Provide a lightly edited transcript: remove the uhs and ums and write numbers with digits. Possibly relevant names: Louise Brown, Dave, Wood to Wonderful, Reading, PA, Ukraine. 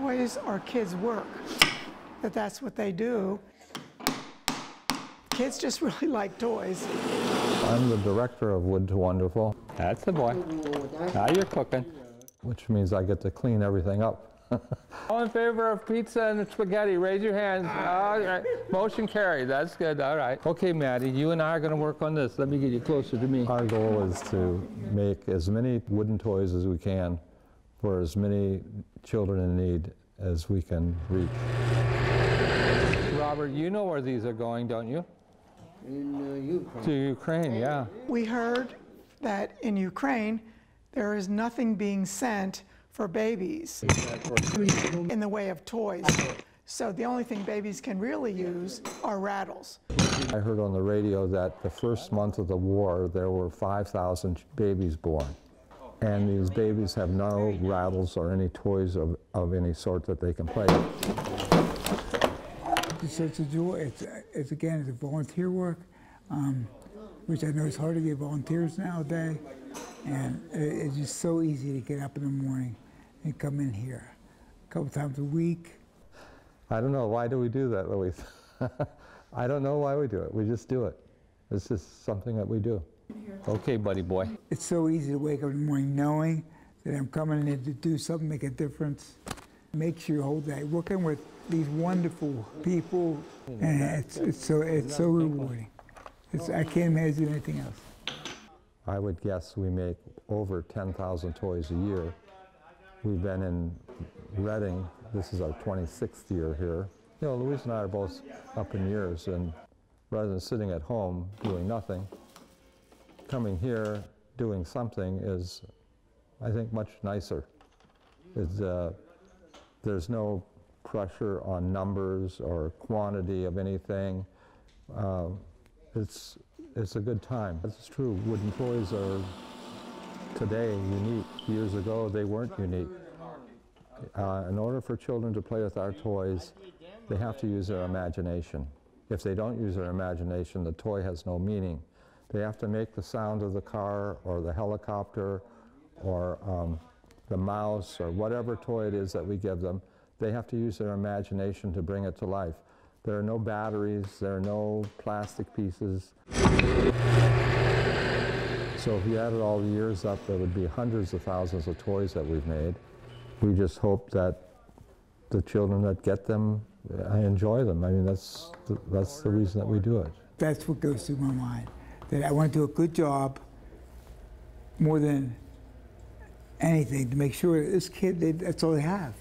toys are kids' work, that's what they do. Kids just really like toys. I'm the director of Wood to Wonderful. That's the boy. Now you're cooking. Which means I get to clean everything up. All in favor of pizza and spaghetti, raise your hands. All right. Motion carried. That's good. All right. Okay, Maddie, you and I are going to work on this. Let me get you closer to me. Our goal is to make as many wooden toys as we can for as many children in need as we can reach. Robert, you know where these are going, don't you? In Ukraine. To Ukraine, yeah. We heard that in Ukraine, there is nothing being sent for babies in the way of toys. So the only thing babies can really use are rattles. I heard on the radio that the first month of the war, there were 5,000 babies born. And these babies have no rattles or any toys of any sort that they can play. It's such a joy. It's again, it's a volunteer work, which I know is hard to get volunteers nowadays. And it's just so easy to get up in the morning and come in here a couple times a week. I don't know, why do we do that, Louise? I don't know why we do it. We just do it. It's just something that we do. Okay, buddy boy. It's so easy to wake up in the morning knowing that I'm coming in to do something, make a difference. Makes your whole day working with these wonderful people, and it's so rewarding. I can't imagine anything else. I would guess we make over 10,000 toys a year. We've been in Reading. This is our 26th year here. You know, Louise and I are both up in years, and rather than sitting at home doing nothing, coming here doing something is, I think, much nicer. There's no pressure on numbers or quantity of anything. It's a good time. That's true. Wooden toys are today unique. Years ago, they weren't unique. In order for children to play with our toys, they have to use their imagination. If they don't use their imagination, the toy has no meaning. They have to make the sound of the car or the helicopter or the mouse or whatever toy it is that we give them. They have to use their imagination to bring it to life. There are no batteries, there are no plastic pieces. So if you added all the years up, there would be hundreds of thousands of toys that we've made. We just hope that the children that get them enjoy them. I mean, that's the reason that we do it. That's what goes through my mind, that I want to do a good job more than anything to make sure that this kid, that's all they have.